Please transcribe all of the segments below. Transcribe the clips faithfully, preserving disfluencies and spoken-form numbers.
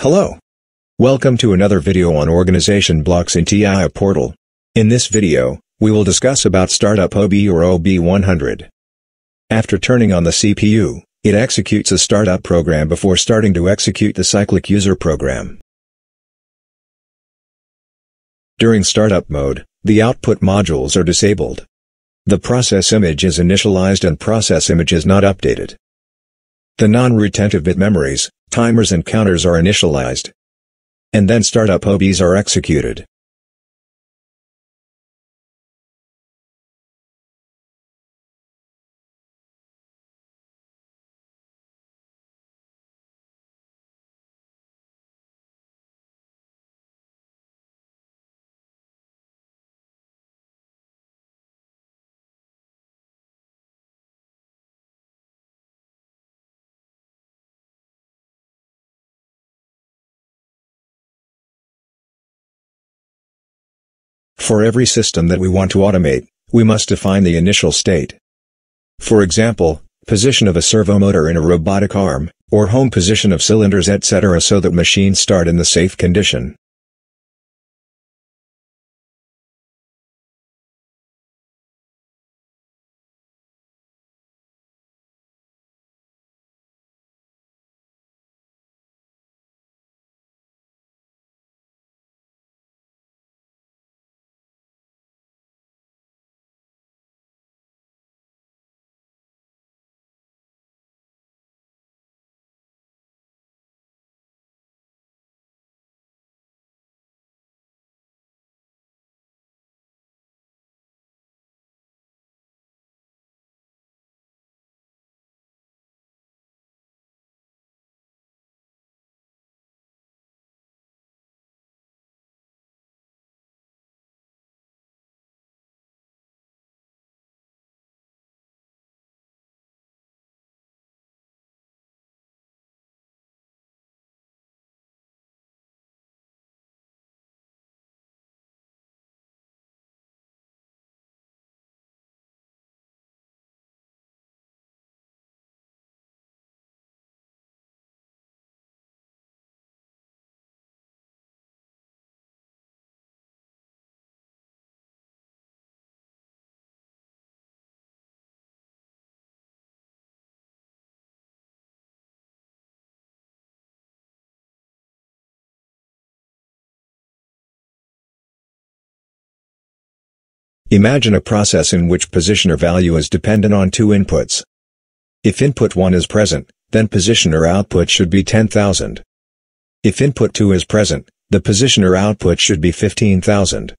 Hello. Welcome to another video on organization blocks in T I A Portal. In this video, we will discuss about startup O B or O B one hundred. After turning on the C P U, it executes a startup program before starting to execute the cyclic user program. During startup mode, the output modules are disabled. The process image is initialized and process image is not updated. The non-retentive bit memories, timers and counters are initialized. And then startup O Bs are executed. For every system that we want to automate, we must define the initial state. For example, position of a servo motor in a robotic arm, or home position of cylinders, et cetera, so that machines start in the safe condition. Imagine a process in which positioner value is dependent on two inputs. If input one is present, then positioner output should be ten thousand. If input two is present, the positioner output should be fifteen thousand.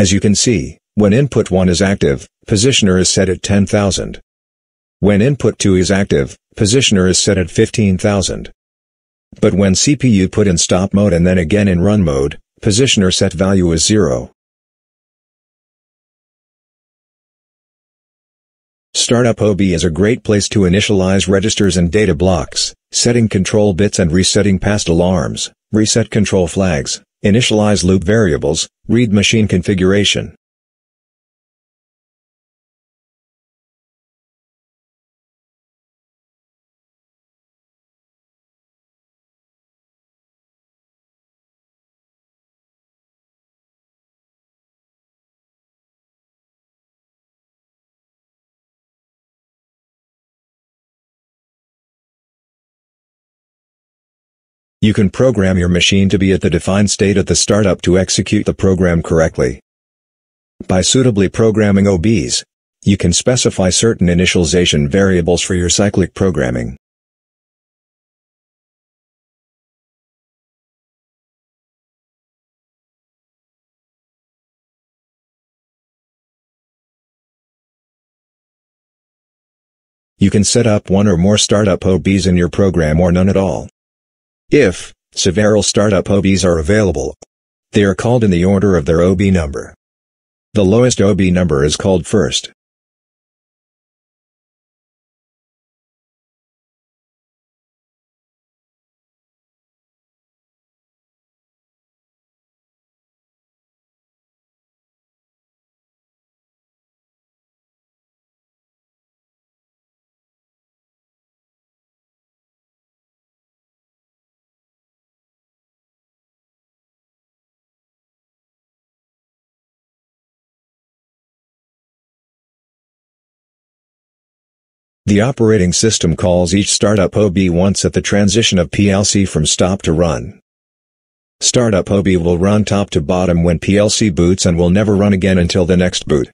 As you can see, when input one is active, positioner is set at ten thousand. When input two is active, positioner is set at fifteen thousand. But when C P U put in stop mode and then again in run mode, positioner set value is zero. Startup O B is a great place to initialize registers and data blocks, setting control bits and resetting past alarms, reset control flags, initialize loop variables, read machine configuration. You can program your machine to be at the defined state at the startup to execute the program correctly. By suitably programming O Bs, you can specify certain initialization variables for your cyclic programming. You can set up one or more startup O Bs in your program or none at all. If several startup O Bs are available, they are called in the order of their O B number. The lowest O B number is called first. The operating system calls each startup O B once at the transition of P L C from stop to run. Startup O B will run top to bottom when P L C boots and will never run again until the next boot.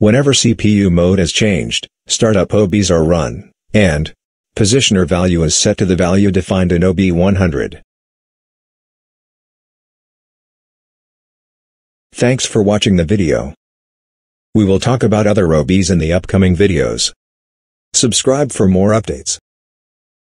Whenever C P U mode is changed, startup O Bs are run, and positioner value is set to the value defined in O B one hundred. Thanks for watching the video. We will talk about other O Bs in the upcoming videos. Subscribe for more updates.